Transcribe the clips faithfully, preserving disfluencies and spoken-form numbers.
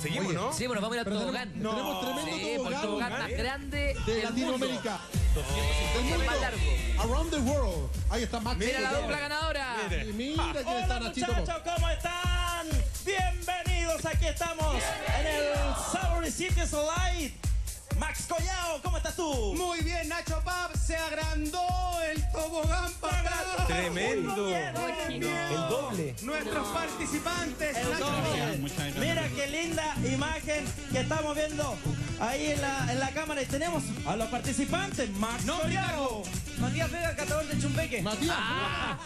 Seguimos, ¿no? Sí, bueno, vamos a ir al tobogán. Tenemos, no. tenemos tremendo sí, tobogán. El tobogán más grande de del Latinoamérica. El mundo. Más largo. Around the world. Ahí está Max. Mira la dupla ganadora. Mire. Y mira que ah, está Nachito. Hola muchachos, ¿cómo están? Bienvenidos, aquí estamos en el Savory City Slide. Max Collao, ¿cómo estás tú? Muy bien, Nacho Pablo, se agrandó el tobogán para atrás. Tremendo. No el doble. Nuestros no. participantes. El doble. Mira qué linda imagen que estamos viendo ahí en la, en la cámara. Y tenemos a los participantes. Max no, Collao. Matías Vega, catador de Chumpeque. Matías. Ah.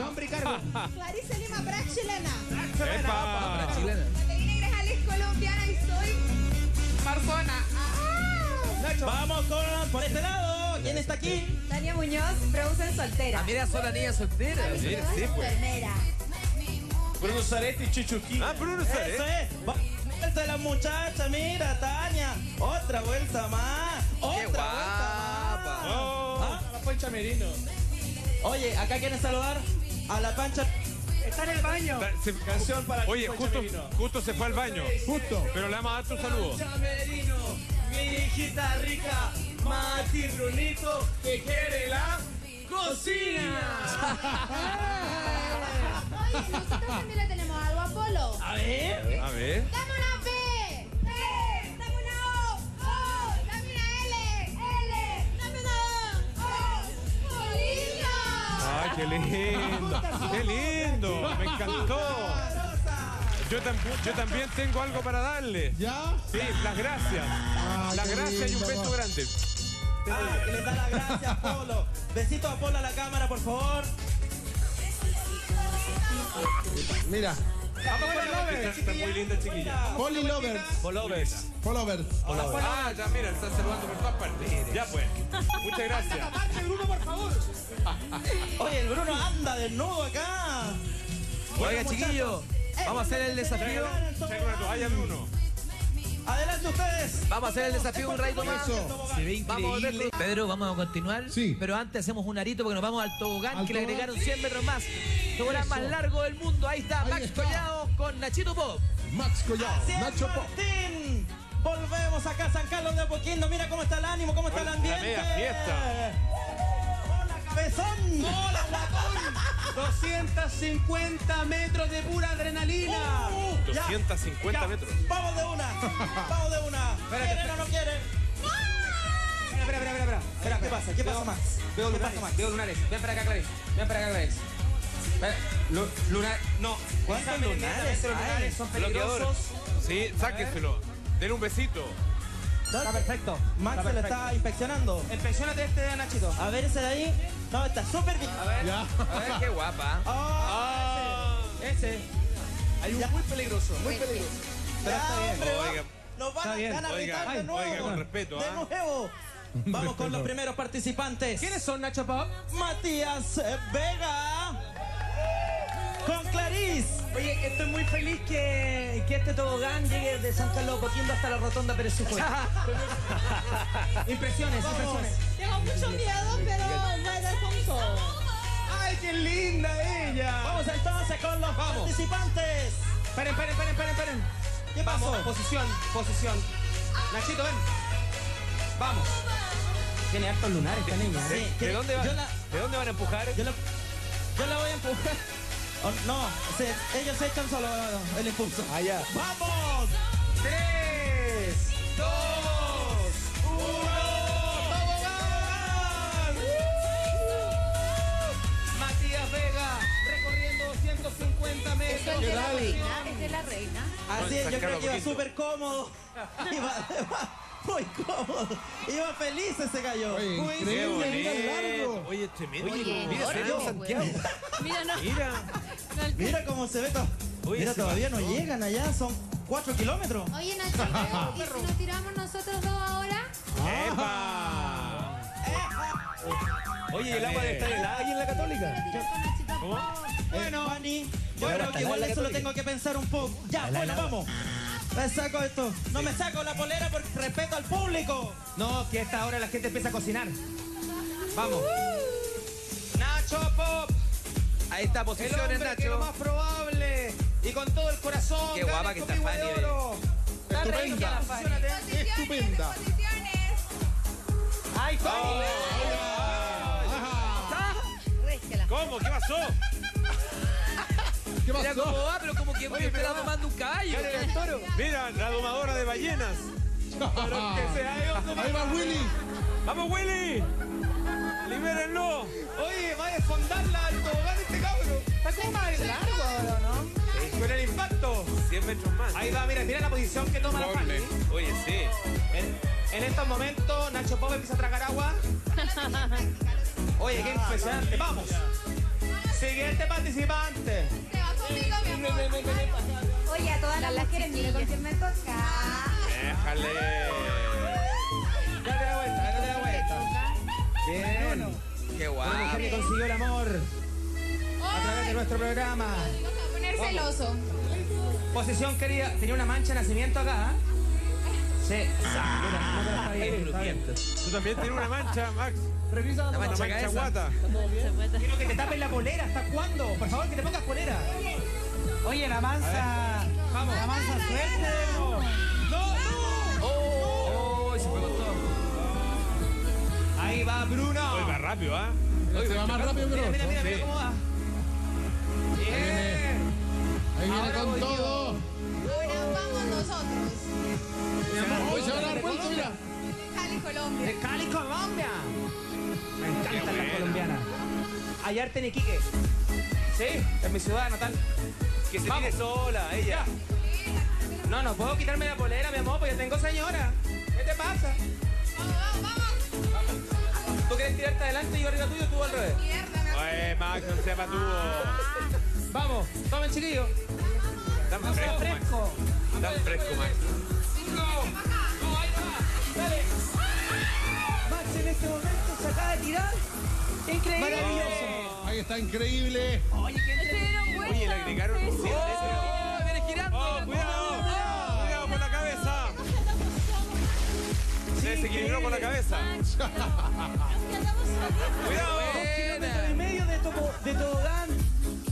Nombre y cargo. Clarice Lima, brasilena. Brasilena. Brasilena. Caterina Grajal es colombiana y soy marzona. Nacho. Vamos con, por este lado, ¿quién está aquí? Tania Muñoz, produce soltera. Ah, mira, sola niña soltera. Ah, mira, sí, pues. Bruno Zaretti, Chichuquín. Ah, Bruno Zaretti. Eso es. Va, vuelta de la muchacha, mira, Tania. Otra vuelta más. Otra Qué guapa. vuelta más. Oh. ¿Ah? La Pancha Merino. Oye, acá quieren saludar a la Pancha. Está en el baño. Se, canción para Oye, justo, justo se fue al baño. Justo. Pero le vamos a dar tu saludo. Pancha Merino. Mi hijita rica, Mati Runito, que quiere la cocina. Oye, nosotros también le tenemos algo a Polo. A ver, a ver. Dame una B, B, dame una O, O, dame una L, L, dame una O, O, Polina. Ay, qué lindo, qué lindo, me encantó. Yo, tam yo también tengo algo para darle. ¿Ya? Sí, las gracias. Ah, las gracias y un beso grande. Ah, que les da las gracias a Polo. Besito a Polo a la cámara, por favor. Mira. Vamos con Lovers. Está muy linda, chiquilla. Poli Lovers. Pollovers. Pollovers. Ah, ya mira, está saludando por todas partes. Ya pues. Muchas gracias. Anda, aparte, Bruno, por favor. Oye, el Bruno anda de nuevo acá. Oiga, chiquillo. Vamos a hacer el desafío. Adelante ustedes. Vamos a hacer el desafío un rato más. Se ve increíble. Pedro, vamos a continuar. Sí. Pero antes hacemos un arito porque nos vamos al tobogán que le agregaron cien metros más. Tobogán más largo del mundo. Ahí está Max Collao con Nachito Pop. Max Collao, Nacho Pop. Volvemos acá a San Carlos de Apoquindo. Mira cómo está el ánimo, cómo está el ambiente. ¡Hola, cabezón! ¡Hola, guapón! doscientos cincuenta metros de pura adrenalina. Uh, uh, doscientos cincuenta ya, metros. Vamos de una. Vamos de una. ¿Quieren o no quieren? Espera, espera, espera, espera, espera. ¿Qué pasa? ¿Qué pasa, Max? Veo lunares. Veo lunares. Ven para acá, Clarice. Ven para acá, Clarice. Lunar. No. ¿Cuántos lunares? Esos lunares son peligrosos. Sí, sáquenselo. Denle un besito. Está perfecto. Max se lo está inspeccionando. Inspeccionate este de Nachito. A ver ese de ahí. No, está súper bien. A ver, yeah. a ver qué guapa. Oh, oh, ese. ese. Hay un ya. muy peligroso. Muy peligroso. Pero está bien. Oiga. Nos van a ganar de nuevo. Oiga, con respeto. ¿Ah? De nuevo. Vamos con los primeros participantes. ¿Quiénes son, Nacho Pablo? Matías Vega. Con Clarice. Oye, estoy muy feliz que, que este tobogán llegue de San Carlos de Apoquindo hasta la Rotonda Pérez Zujovic. Impresiones, Vamos. impresiones. Tengo mucho miedo, pero bueno, punto. ¡Ay, qué linda ella! Vamos entonces con los Vamos. participantes. Esperen, esperen, esperen, esperen, esperen. ¿Qué pasó? Vamos, posición, posición. Nachito, ven. Vamos. Tiene hartos lunares esta niña. ¿De, sí, ¿de, dónde, van? La, ¿de dónde van a empujar? Yo la, yo la voy a empujar. Oh, no, se, ellos se echan solo el impulso. Allá. ¡Vamos! ¡Tres! ¡Dos! ¡Uno! ¡Tobogán! ¡Uh! Matías Vega recorriendo doscientos cincuenta metros. ¿Esta es de la reina? ¿Esta es de la reina? Así es, yo creo que iba súper cómodo. Muy cómodo. Iba feliz ese gallo. Oye, increíble. Oye, tremendo. Oye, mira, se dio Santiago. Mira, no. Mira. Mira cómo se ve todo. Oye, mira, todavía no llegan allá, son cuatro kilómetros. Oye, Nachito, ¿y si nos tiramos nosotros dos ahora? ¡Epa! ¡Epa! Oye, el agua de estar helada aquí en la Católica. ¿Cómo? Bueno, Fanny, yo creo que igual eso lo tengo que pensar un poco. Ya, bueno, vamos. Me saco esto. No me saco la polera por respeto al público. No, que a esta hora la gente empieza a cocinar. Vamos. Uh-huh. Nacho Pop. Ahí está, posiciones, Nacho. Que es lo más probable. Y con todo el corazón. Qué guapa que está Fanny. estupenda. Estupenda. ¡Ay, Fanny! ¿Cómo? ¿Qué pasó? ¿Qué pasó? Mira cómo va, pero como que oye, está domando un caballo. Toro. Mira, la domadora de ballenas. Pero que sea, ahí va Willy. ¡Vamos, Willy! ¡Libérenlo! Oye, va a desfondarla al tobogán este cabro. Está como más largo ahora, ¿no? Con el impacto. cien metros más. Ahí va, mira, mira la posición que toma la Fanny. Oye, sí. En, en estos momentos, Nacho Pablo empieza a tragar agua. Oye, qué impresionante. Vamos. Siguiente participante. Te vas conmigo, mi amor. Oye, a todas las mujeres, mira con quién me toca. Déjale. Date la vuelta, date la vuelta. Bien. Qué guay. La mujer que consiguió el amor a través de nuestro programa. Celoso. Posición querida, tenía una mancha de nacimiento acá. ¿Eh? Sí. Ah, tú también tienes una mancha, Max. Revisa la mancha, mancha guata. Quiero que te tapes la polera. ¿Hasta cuándo? Por favor, que te pongas polera. Oye, la manza. Vamos, la manza suerte. No, no. Oh, oh, se fue con todo. Ahí va Bruno. Hoy va rápido, ¿ah? ¿Eh? Hoy va más rápido, Bruno. Mira, mira, mira cómo va. Bien. Ahí viene ahora con todo. Ahora vamos nosotros. Hoy se van a dar vuelta, mira. De Cali, Colombia. De Cali, Colombia. Me encanta la colombiana. Allarte en Iquique. Sí, es mi ciudad natal. Que se vamos. Tire sola, ella. Ya. No, no puedo quitarme la polera, mi amor, porque tengo señora. ¿Qué te pasa? Vamos, vamos, vamos. vamos. Tú quieres tirarte adelante y yo arriba tuyo, tú al revés. Oye, Max, no sepa tú. Ah. Vamos, tomen chiquillos. Tan fresco, fresco. Tan fresco, Max. ¡Cinco! ¡No, ahí va! ¡Dale! Max en este momento se acaba de tirar. ¡Increíble! ¡Maravilloso! Ahí está, increíble. Oye, ¿quién te... Oye, le agregaron un cien. ¡Oh, viene girando! ¡Oh, cuidado! ¡Cuidado con la cabeza! Se desequilibró con la cabeza. ¡Cuidado! ¡Kilómetro y medio de tobogán!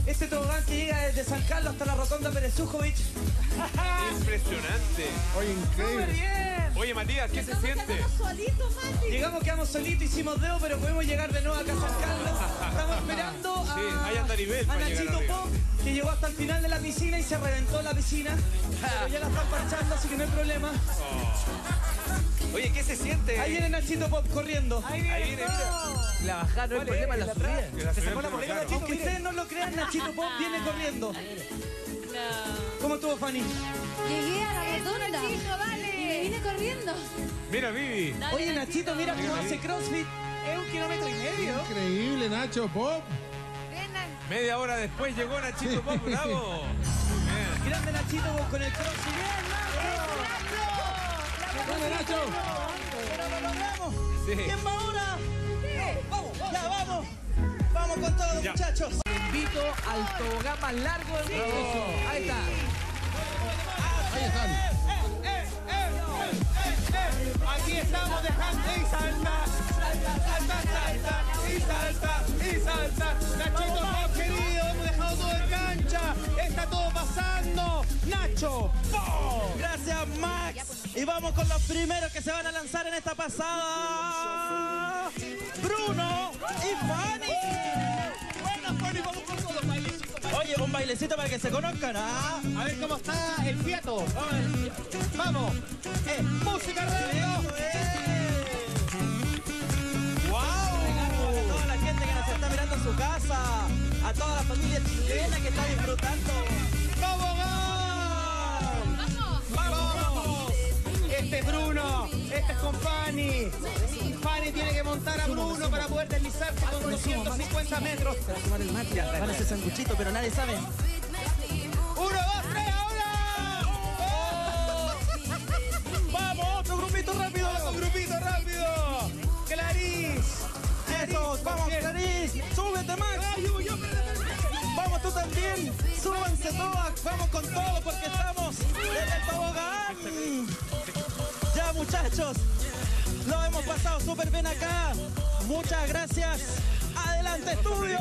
Este tobogán que llega desde San Carlos hasta la Rotonda Pérez Zujovic. Impresionante. Oye, increíble. Bien. Oye, Matías, ¿qué se siente? Llegamos, solitos, Mati. Llegamos, quedamos solitos, hicimos dedo, pero podemos llegar de nuevo acá a San Carlos. Estamos esperando a, sí, a Nachito Pop, que llegó hasta el final de la piscina y se reventó la piscina. Pero ya la están parchando, así que no hay problema. Oh. Oye, ¿qué se siente? Ahí viene Nachito Pop corriendo. Ahí viene, Ahí viene mira. La bajada no es problema, la subida. Se sacó la polera, Nachito. Aunque ustedes no lo crean, Nachito Pop viene corriendo. No. ¿Cómo estuvo, Fanny? Llegué a la rotonda, chico, vale. Y me vine corriendo. Mira, Vivi. Oye, Nachito, mira cómo hace CrossFit. Es un kilómetro y medio. Increíble, Nacho Pop. Media hora después llegó Nachito Pop, bravo. Grande Nachito Pop con el CrossFit. ¡Bien, Nacho! ¡Grande, Nacho! ¡Pero lo logramos! ¿Quién va ahora? Vamos, vamos, ya vamos, vamos con todo, ya. Muchachos. Te invito al tobogán más largo del mundo. Sí. Ahí está. Ahí están. Eh, eh, eh, eh, eh. Aquí estamos dejando y salta, salta, salta, salta y salta y salta. Nachito, Pop, querido, hemos dejado todo en cancha. Está todo pasando, Nacho. ¡Oh! Gracias, Max. Y vamos con los primeros que se van a lanzar en esta pasada. Bruno y Fanny. Bueno, Fanny, vamos con todos los bailes, chicos. Oye, un bailecito para que se conozcan, ¿ah? A ver cómo está el fiato. Vamos. Eh, música radio. ¡Wow! A toda la gente que nos está mirando en su casa. A toda la familia chilena que está disfrutando. ¡Vamos, vamos! ¡Vamos, vamos! Este es Bruno. Este es con Fanny. Fanny tiene que montar a Bruno para poder deslizarse con doscientos cincuenta metros. Se va a tomar el mate, van a ese sanguchito, pero nadie sabe. ¡Uno, dos, tres, ahora! ¡Oh! ¡Vamos, otro grupito rápido! ¡Otro grupito rápido! ¡Clarice! ¡Eso! ¡Vamos, Clarice! ¡Súbete, Max! ¡Vamos, tú también! ¡Súbanse todas! ¡Vamos con todo porque estamos en el tobogán! ¡Ya, muchachos! Lo hemos pasado súper bien acá. Muchas gracias. Adelante, estudio.